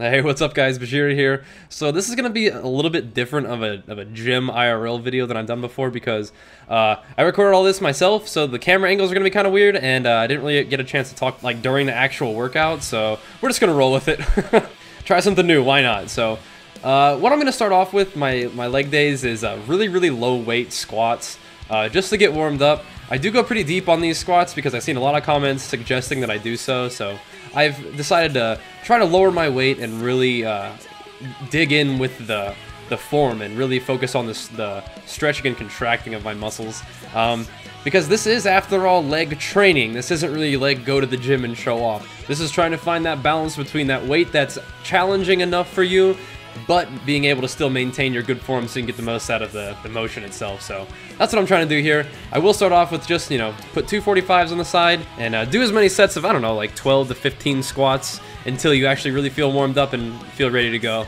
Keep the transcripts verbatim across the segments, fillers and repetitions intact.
Hey, what's up guys, Bajeera here. So this is gonna be a little bit different of a, of a gym I R L video than I've done before because uh, I recorded all this myself, so the camera angles are gonna be kind of weird, and uh, I didn't really get a chance to talk like during the actual workout, so we're just gonna roll with it. Try something new, why not? So uh, what I'm gonna start off with my, my leg days is uh, really, really low weight squats, uh, just to get warmed up. I do go pretty deep on these squats because I've seen a lot of comments suggesting that I do so, so I've decided to try to lower my weight and really uh, dig in with the, the form and really focus on this, the stretching and contracting of my muscles. Um, because this is, after all, leg training. This isn't really leg go to the gym and show off. This is trying to find that balance between that weight that's challenging enough for you, but being able to still maintain your good form so you can get the most out of the, the motion itself. So that's what I'm trying to do here. I will start off with just, you know, put two forty-fives on the side and uh, do as many sets of, I don't know, like twelve to fifteen squats until you actually really feel warmed up and feel ready to go.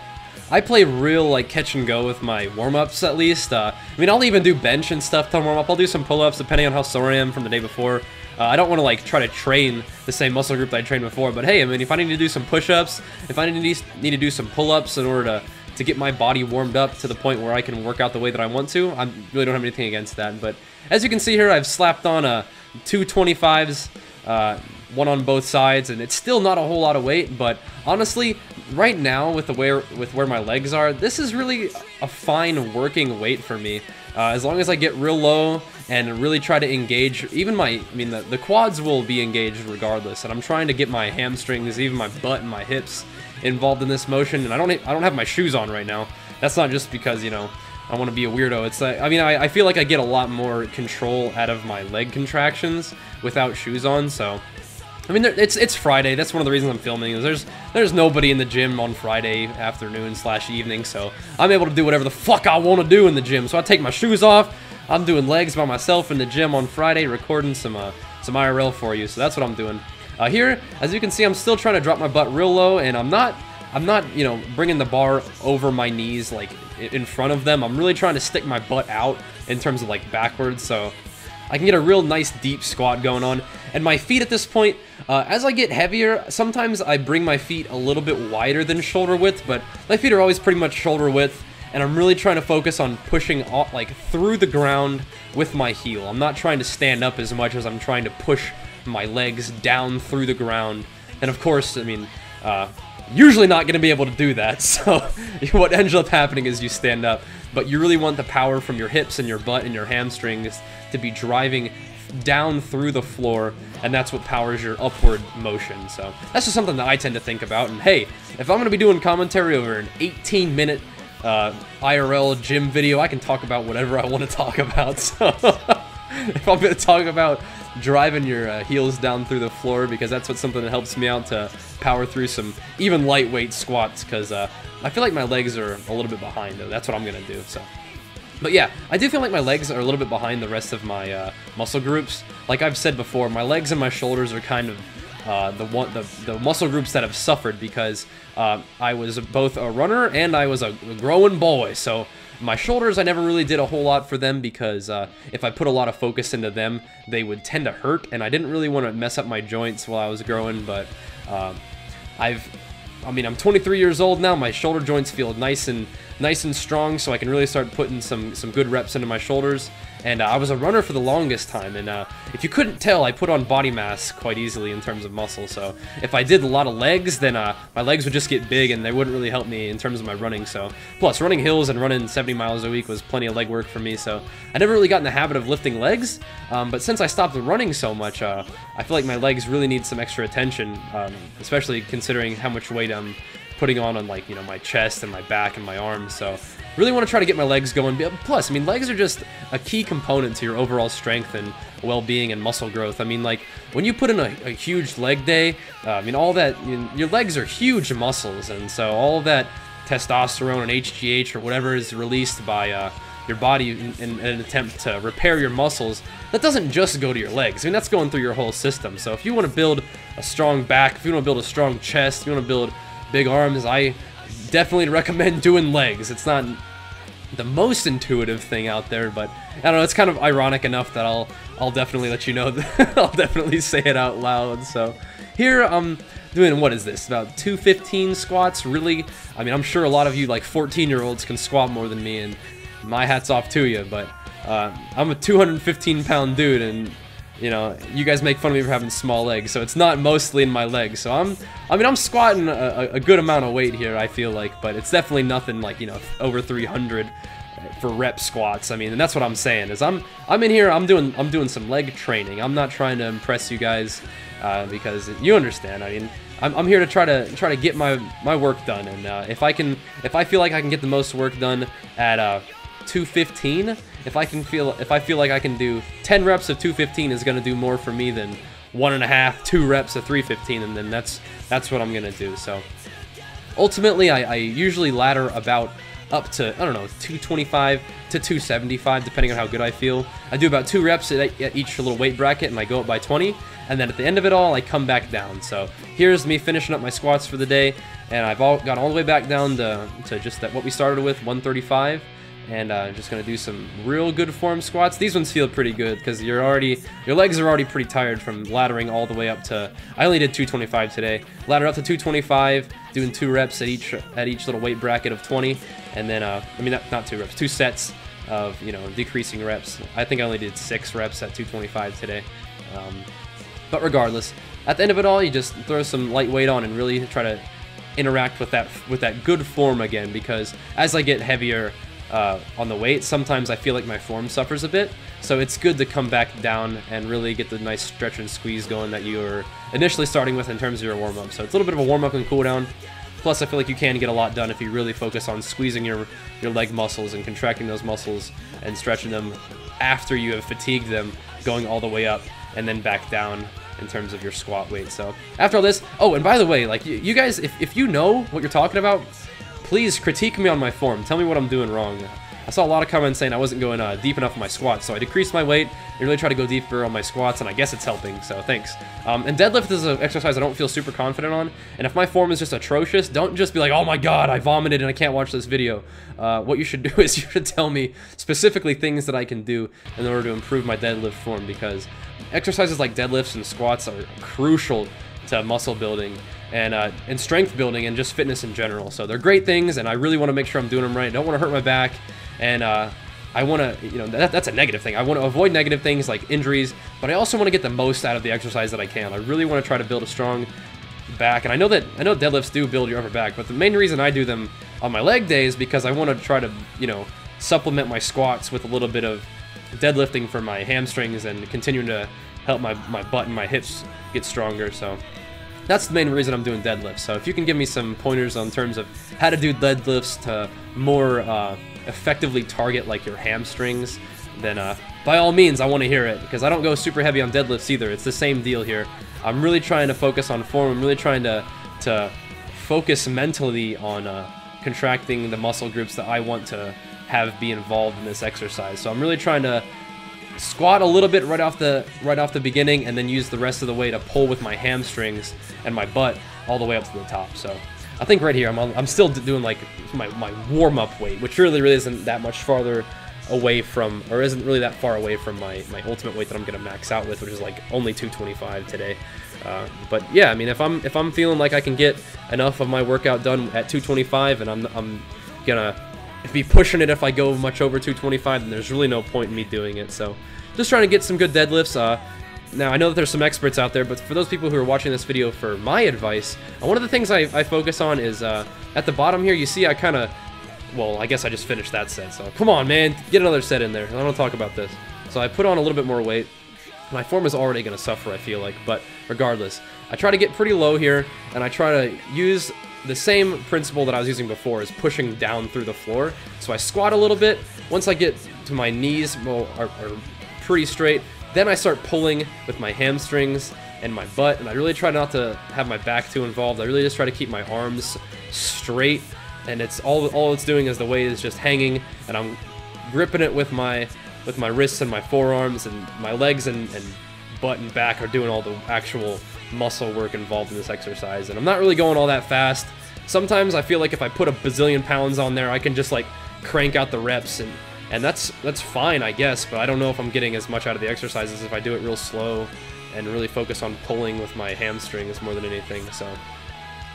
I play real, like, catch and go with my warm-ups, at least. Uh, I mean, I'll even do bench and stuff to warm up. I'll do some pull-ups depending on how sore I am from the day before. Uh, I don't want to, like, try to train the same muscle group that I trained before, but hey, I mean, if I need to do some push-ups, if I need to, need to do some pull-ups in order to, to get my body warmed up to the point where I can work out the way that I want to, I really don't have anything against that. But as you can see here, I've slapped on uh, two twenty-fives, uh, one on both sides, and it's still not a whole lot of weight, but honestly, right now, with the way, with where my legs are, this is really a fine working weight for me. Uh, as long as I get real low and really try to engage, even my, I mean, the, the quads will be engaged regardless, and I'm trying to get my hamstrings, even my butt and my hips involved in this motion, and I don't, I don't have my shoes on right now. That's not just because, you know, I want to be a weirdo. It's like, I mean, I, I feel like I get a lot more control out of my leg contractions without shoes on, so... I mean, it's it's Friday. That's one of the reasons I'm filming. Is there's there's nobody in the gym on Friday afternoon slash evening, so I'm able to do whatever the fuck I want to do in the gym. So I take my shoes off. I'm doing legs by myself in the gym on Friday, recording some uh, some I R L for you. So that's what I'm doing. Uh, here, as you can see, I'm still trying to drop my butt real low, and I'm not I'm not you know bringing the bar over my knees like in front of them. I'm really trying to stick my butt out in terms of like backwards. So I can get a real nice deep squat going on. And my feet at this point, uh, as I get heavier, sometimes I bring my feet a little bit wider than shoulder width, but my feet are always pretty much shoulder width, and I'm really trying to focus on pushing off, like through the ground with my heel. I'm not trying to stand up as much as I'm trying to push my legs down through the ground. And of course, I mean, uh, usually not going to be able to do that, so what ends up happening is you stand up, but you really want the power from your hips and your butt and your hamstrings to be driving down through the floor, and that's what powers your upward motion. So that's just something that I tend to think about. And hey, if I'm going to be doing commentary over an eighteen minute uh, I R L gym video, I can talk about whatever I want to talk about. So if I'm going to talk about driving your uh, heels down through the floor, because that's what's something that helps me out to power through some even lightweight squats, because uh, I feel like my legs are a little bit behind, though. That's what I'm going to do. So. But yeah, I do feel like my legs are a little bit behind the rest of my uh, muscle groups. Like I've said before, my legs and my shoulders are kind of uh, the, one, the the muscle groups that have suffered, because uh, I was both a runner and I was a growing boy. So my shoulders, I never really did a whole lot for them, because uh, if I put a lot of focus into them, they would tend to hurt, and I didn't really want to mess up my joints while I was growing. But uh, I've... I mean, I'm twenty-three years old now. My shoulder joints feel nice and nice and strong, so I can really start putting some some good reps into my shoulders. And uh, I was a runner for the longest time, and uh, if you couldn't tell, I put on body mass quite easily in terms of muscle. So if I did a lot of legs, then uh, my legs would just get big, and they wouldn't really help me in terms of my running. So plus, running hills and running seventy miles a week was plenty of leg work for me. So I never really got in the habit of lifting legs. Um, but since I stopped running so much, uh, I feel like my legs really need some extra attention, um, especially considering how much weight I'm putting on on like, you know, my chest and my back and my arms. So really want to try to get my legs going. Plus, I mean, legs are just a key component to your overall strength and well-being and muscle growth. I mean, like, when you put in a, a huge leg day, uh, I mean, all that, you know, your legs are huge muscles, and so all that testosterone and H G H or whatever is released by uh, your body in, in, in an attempt to repair your muscles, that doesn't just go to your legs. I mean, that's going through your whole system. So if you want to build a strong back, if you want to build a strong chest, if you want to build big arms, I definitely recommend doing legs. It's not the most intuitive thing out there, but I don't know, it's kind of ironic enough that I'll I'll definitely let you know that I'll definitely say it out loud. So Here, I'm doing, what is this, about two fifteen squats, really? I mean, I'm sure a lot of you, like, fourteen-year-olds can squat more than me, and my hat's off to you, but uh, I'm a two hundred fifteen pound dude, and, you know, you guys make fun of me for having small legs, so it's not mostly in my legs, so I'm, I mean, I'm squatting a, a good amount of weight here, I feel like, but it's definitely nothing like, you know, over three hundred for rep squats. I mean, and that's what I'm saying, is I'm, I'm in here, I'm doing, I'm doing some leg training. I'm not trying to impress you guys, uh, because you understand, I mean, I'm, I'm here to try to, try to get my, my work done, and, uh, if I can, if I feel like I can get the most work done at, uh, two fifteen, if I can feel if I feel like I can do ten reps of two fifteen is gonna do more for me than one and a half two reps of three fifteen, and then that's that's what I'm gonna do. So ultimately I, I usually ladder about up to, I don't know, two twenty-five to two seventy-five depending on how good I feel. I do about two reps at, at each little weight bracket, and I go up by twenty, and then at the end of it all I come back down. So here's me finishing up my squats for the day, and I've all got all the way back down to, to just that what we started with, one thirty-five. And I'm uh, just gonna do some real good form squats. These ones feel pretty good because you're already, your legs are already pretty tired from laddering all the way up to. I only did two twenty-five today. Ladder up to two twenty-five, doing two reps at each at each little weight bracket of twenty, and then uh, I mean not, not two reps, two sets of, you know, decreasing reps. I think I only did six reps at two twenty-five today. Um, but regardless, at the end of it all, you just throw some light weight on and really try to interact with that with that good form again. Because as I get heavier Uh, on the weight, sometimes I feel like my form suffers a bit, so it's good to come back down and really get the nice stretch and squeeze going that you were initially starting with in terms of your warm-up. So it's a little bit of a warm-up and cool-down, plus I feel like you can get a lot done if you really focus on squeezing your, your leg muscles and contracting those muscles and stretching them after you have fatigued them, going all the way up and then back down in terms of your squat weight. So after all this, oh, and by the way, like, you, you guys, if, if you know what you're talking about, please critique me on my form. Tell me what I'm doing wrong. I saw a lot of comments saying I wasn't going uh, deep enough in my squats, so I decreased my weight and really tried to go deeper on my squats, and I guess it's helping, so thanks. Um, and deadlift is an exercise I don't feel super confident on, and if my form is just atrocious, don't just be like, oh my god, I vomited and I can't watch this video. Uh, what you should do is you should tell me specifically things that I can do in order to improve my deadlift form, because exercises like deadlifts and squats are crucial to muscle building and uh, and strength building and just fitness in general. So they're great things, and I really want to make sure I'm doing them right. I don't want to hurt my back, and uh, I want to, you know, that, that's a negative thing. I want to avoid negative things like injuries, but I also want to get the most out of the exercise that I can. I really want to try to build a strong back, and I know that I know deadlifts do build your upper back, but the main reason I do them on my leg day is because I want to try to, you know, supplement my squats with a little bit of deadlifting for my hamstrings and continuing to help my, my butt and my hips get stronger. So that's the main reason I'm doing deadlifts. So if you can give me some pointers on terms of how to do deadlifts to more uh, effectively target like your hamstrings, then uh, by all means I want to hear it, because I don't go super heavy on deadlifts either. It's the same deal here. I'm really trying to focus on form. I'm really trying to, to focus mentally on uh, contracting the muscle groups that I want to have be involved in this exercise. So I'm really trying to squat a little bit right off the right off the beginning, and then use the rest of the way to pull with my hamstrings and my butt all the way up to the top. So I think right here I'm, on, I'm still doing like my, my warm-up weight, which really really isn't that much farther away from, or isn't really that far away from my, my ultimate weight that I'm gonna max out with, which is like only two twenty-five today. Uh, but yeah, I mean, if I'm if I'm feeling like I can get enough of my workout done at two twenty-five, and I'm, I'm gonna be pushing it if I go much over two twenty-five, then there's really no point in me doing it. So just trying to get some good deadlifts. Uh, now I know that there's some experts out there, but for those people who are watching this video for my advice, uh, one of the things I, I focus on is uh, at the bottom here, you see I kind of, well, I guess I just finished that set, so come on man, get another set in there, I don't talk about this. So I put on a little bit more weight. My form is already going to suffer, I feel like, but regardless, I try to get pretty low here, and I try to use the same principle that I was using before, is pushing down through the floor. So I squat a little bit. Once I get to my knees, well, are, are pretty straight, then I start pulling with my hamstrings and my butt, and I really try not to have my back too involved. I really just try to keep my arms straight, and it's all all it's doing is the weight is just hanging, and I'm gripping it with my with my wrists and my forearms, and my legs and, and butt and back are doing all the actual muscle work involved in this exercise. And I'm not really going all that fast. Sometimes I feel like if I put a bazillion pounds on there, I can just like crank out the reps, and and that's that's fine, I guess, but I don't know if I'm getting as much out of the exercises if I do it real slow and really focus on pulling with my hamstrings more than anything. So,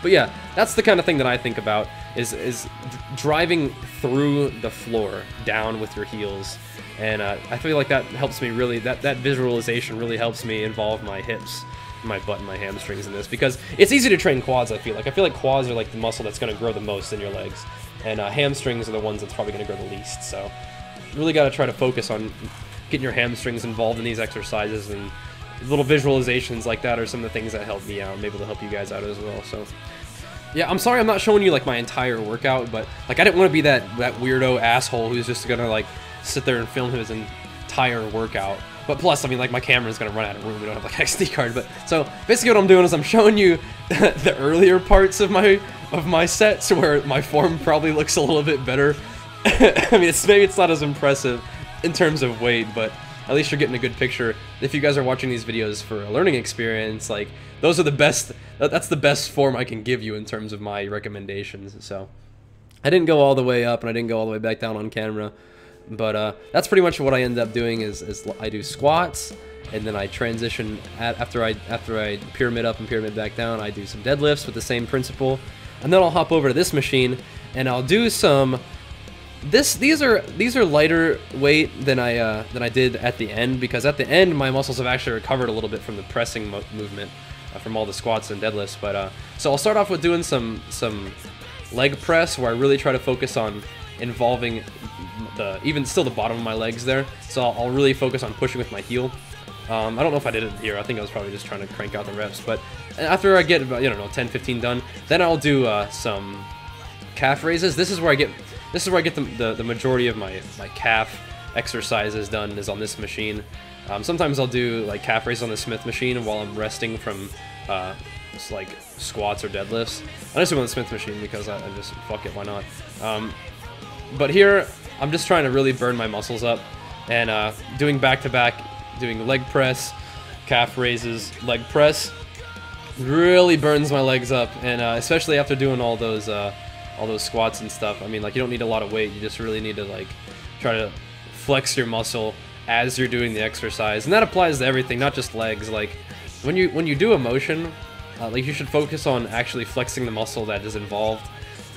but yeah, that's the kind of thing that I think about, is is driving through the floor down with your heels. And uh, I feel like that helps me really, that, that visualization really helps me involve my hips, my butt, and my hamstrings in this, because it's easy to train quads, I feel like. I feel like quads are like the muscle that's going to grow the most in your legs, and uh, hamstrings are the ones that's probably going to grow the least. So really got to try to focus on getting your hamstrings involved in these exercises, and little visualizations like that are some of the things that help me out, and maybe they'll help you guys out as well. So yeah, I'm sorry I'm not showing you like my entire workout, but like I didn't want to be that, that weirdo asshole who's just going to like sit there and film his entire workout. But plus, I mean, like, my camera's gonna run out of room, we don't have like an S D card. But so basically what I'm doing is I'm showing you the earlier parts of my of my sets where my form probably looks a little bit better. I mean, it's maybe it's not as impressive in terms of weight, but at least you're getting a good picture. If you guys are watching these videos for a learning experience, like, those are the best, that's the best form I can give you in terms of my recommendations. So I didn't go all the way up and I didn't go all the way back down on camera. But uh, that's pretty much what I end up doing, is, is I do squats, and then I transition at, after I after I pyramid up and pyramid back down. I do some deadlifts with the same principle, and then I'll hop over to this machine and I'll do some. This these are these are lighter weight than I uh, than I did at the end, because at the end my muscles have actually recovered a little bit from the pressing mo movement uh, from all the squats and deadlifts. But uh, so I'll start off with doing some some leg press, where I really try to focus on involving the, even still the bottom of my legs there, so I'll, I'll really focus on pushing with my heel. Um, I don't know if I did it here, I think I was probably just trying to crank out the reps, but after I get about, you know, ten fifteen done, then I'll do uh, some calf raises. This is where I get, this is where I get the, the, the majority of my, my calf exercises done, is on this machine. Um, sometimes I'll do like calf raises on the Smith machine while I'm resting from uh, just, like, squats or deadlifts. I just do it on the Smith machine because I, I just, fuck it, why not. Um, But here, I'm just trying to really burn my muscles up, and uh, doing back-to-back, doing leg press, calf raises, leg press, really burns my legs up, and uh, especially after doing all those, uh, all those squats and stuff. I mean, like, you don't need a lot of weight; you just really need to like try to flex your muscle as you're doing the exercise, and that applies to everything, not just legs. Like, when you when you do a motion, uh, like, you should focus on actually flexing the muscle that is involved,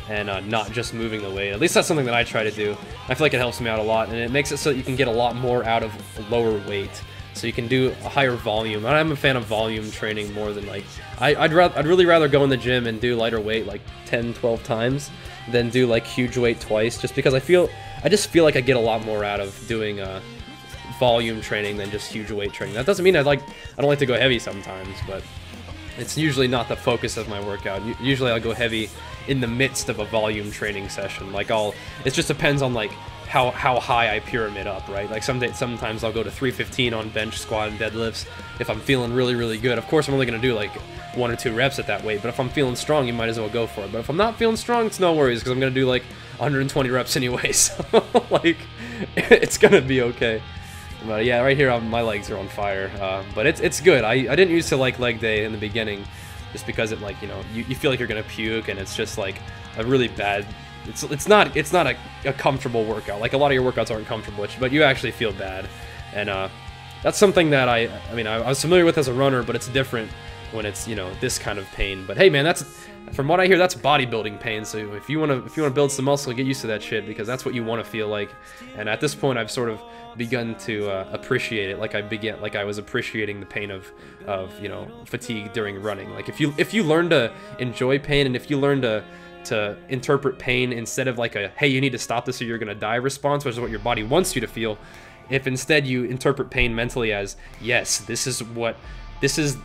and uh, not just moving the weight. At least that's something that I try to do. I feel like it helps me out a lot, and it makes it so that you can get a lot more out of lower weight, so you can do a higher volume. And I'm a fan of volume training more than, like, I, I'd, rather, I'd really rather go in the gym and do lighter weight like ten, twelve times than do like huge weight twice, just because I feel, I just feel like I get a lot more out of doing uh, volume training than just huge weight training. That doesn't mean I like, I don't like to go heavy sometimes, but it's usually not the focus of my workout. Usually I'll go heavy in the midst of a volume training session. Like, I'll, it just depends on like how, how high I pyramid up, right? Like, some, sometimes I'll go to three fifteen on bench, squat, and deadlifts if I'm feeling really, really good. Of course, I'm only gonna do like one or two reps at that weight, but if I'm feeling strong, you might as well go for it. But if I'm not feeling strong, it's no worries, because I'm gonna do like one hundred twenty reps anyway, so like, it's gonna be okay. But yeah, right here, I'm, my legs are on fire, uh, but it's, it's good. I, I didn't used to like leg day in the beginning, just because it, like, you know, you, you feel like you're gonna puke, and it's just like a really bad, it's it's not it's not a, a comfortable workout. Like, a lot of your workouts aren't comfortable, but you actually feel bad, and uh, that's something that I I mean I, I was familiar with as a runner, but it's different when it's, you know, this kind of pain. But hey man, that's, from what I hear, that's bodybuilding pain. So if you wanna if you wanna build some muscle, get used to that shit, because that's what you wanna feel like. And at this point, I've sort of begun to uh, appreciate it, like I began, like I was appreciating the pain of, of you know, fatigue during running. Like, if you if you learn to enjoy pain, and if you learn to to interpret pain instead of like a, hey, you need to stop this or you're gonna die response, which is what your body wants you to feel. If instead you interpret pain mentally as, yes, this is what this is.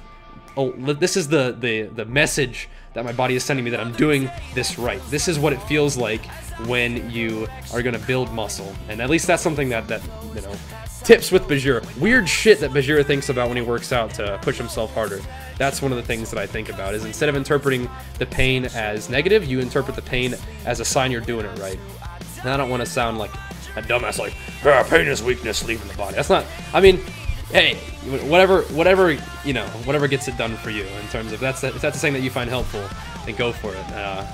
Oh, this is the, the, the message that my body is sending me that I'm doing this right. This is what it feels like when you are gonna build muscle. And at least that's something that, that you know, tips with Bajheera. Weird shit that Bajheera thinks about when he works out to push himself harder. That's one of the things that I think about, is instead of interpreting the pain as negative, you interpret the pain as a sign you're doing it right. And I don't wanna sound like a dumbass, like, ah, pain is weakness, leaving the body. That's not, I mean, hey, whatever, whatever, you know, whatever gets it done for you in terms of, that's, if that's the thing that you find helpful, then go for it. Uh,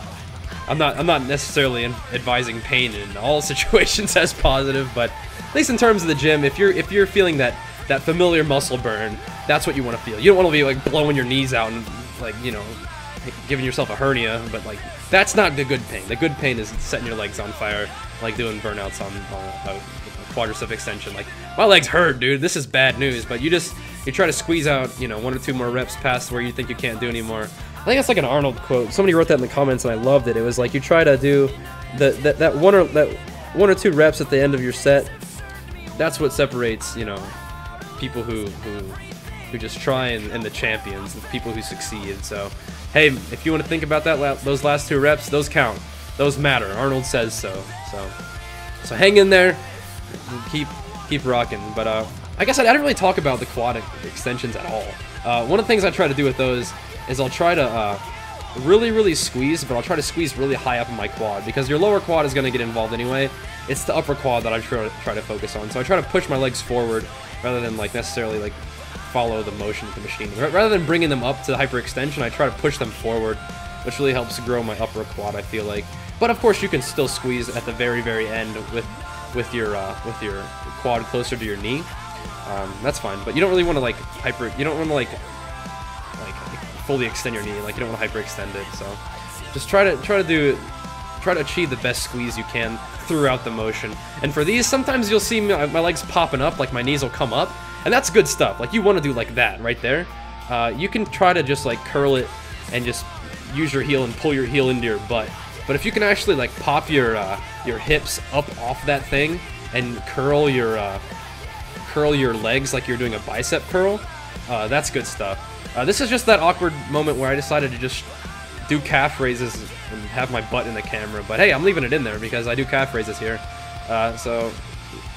I'm not, I'm not necessarily advising pain in all situations as positive, but at least in terms of the gym, if you're, if you're feeling that that familiar muscle burn. That's what you want to feel. You don't want to be like blowing your knees out and like, you know, giving yourself a hernia, but like that's not the good pain. The good pain is setting your legs on fire, like doing burnouts on uh, a quadricep extension. Like, my legs hurt, dude. This is bad news. But you just you try to squeeze out, you know, one or two more reps past where you think you can't do anymore. I think that's like an Arnold quote. Somebody wrote that in the comments, and I loved it. It was like you try to do the that that one or that one or two reps at the end of your set. That's what separates, you know, people who who who just try and, and the champions, the people who succeed. So, hey, if you want to think about that, those last two reps, those count. Those matter. Arnold says so. So, so hang in there. Keep keep rocking. But uh, I guess I didn't really talk about the quad extensions at all. Uh, one of the things I try to do with those is I'll try to uh, really, really squeeze, but I'll try to squeeze really high up in my quad, because your lower quad is going to get involved anyway. It's the upper quad that I try to, try to focus on. So I try to push my legs forward rather than like necessarily like follow the motion of the machine. Rather than bringing them up to hyperextension, I try to push them forward, which really helps grow my upper quad, I feel like. But of course, you can still squeeze at the very, very end with with your uh, with your quad closer to your knee. Um, that's fine. But you don't really want to like hyper. You don't want to like like fully extend your knee. Like, you don't want to hyperextend it. So just try to try to do try to achieve the best squeeze you can throughout the motion. And for these, sometimes you'll see my, my legs popping up. Like, my knees will come up. And that's good stuff. Like, you want to do like that right there. Uh, you can try to just like curl it and just use your heel and pull your heel into your butt. But if you can actually like pop your uh, your hips up off that thing and curl your uh, curl your legs like you're doing a bicep curl, uh, that's good stuff. Uh, this is just that awkward moment where I decided to just do calf raises and have my butt in the camera. But hey, I'm leaving it in there because I do calf raises here. Uh, so.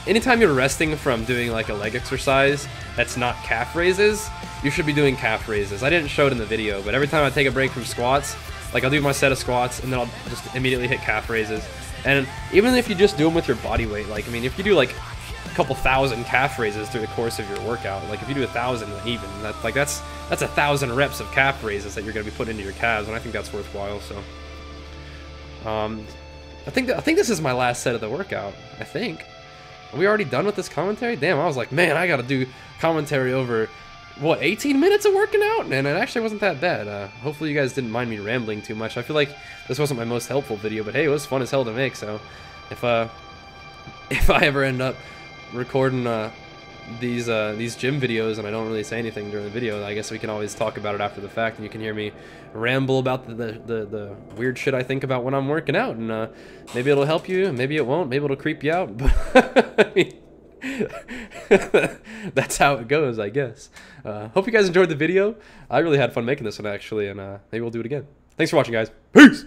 Anytime you're resting from doing like a leg exercise that's not calf raises, you should be doing calf raises. I didn't show it in the video, but every time I take a break from squats, like I'll do my set of squats and then I'll just immediately hit calf raises. And even if you just do them with your body weight, like, I mean, if you do like a couple thousand calf raises through the course of your workout, like if you do a thousand even, that, like that's that's a thousand reps of calf raises that you're going to be putting into your calves, and I think that's worthwhile. So, um, I think th I think this is my last set of the workout. I think. Are we already done with this commentary? Damn, I was like, man, I gotta do commentary over, what, eighteen minutes of working out? And it actually wasn't that bad. Uh, hopefully you guys didn't mind me rambling too much. I feel like this wasn't my most helpful video, but hey, it was fun as hell to make. So if uh, if I ever end up recording uh, these uh, these gym videos and I don't really say anything during the video, I guess we can always talk about it after the fact, and you can hear me ramble about the, the, the, the weird shit I think about when I'm working out, and uh, maybe it'll help you, maybe it won't, maybe it'll creep you out, but I mean, that's how it goes, I guess. Uh, hope you guys enjoyed the video. I really had fun making this one, actually, and uh, maybe we'll do it again. Thanks for watching, guys. Peace!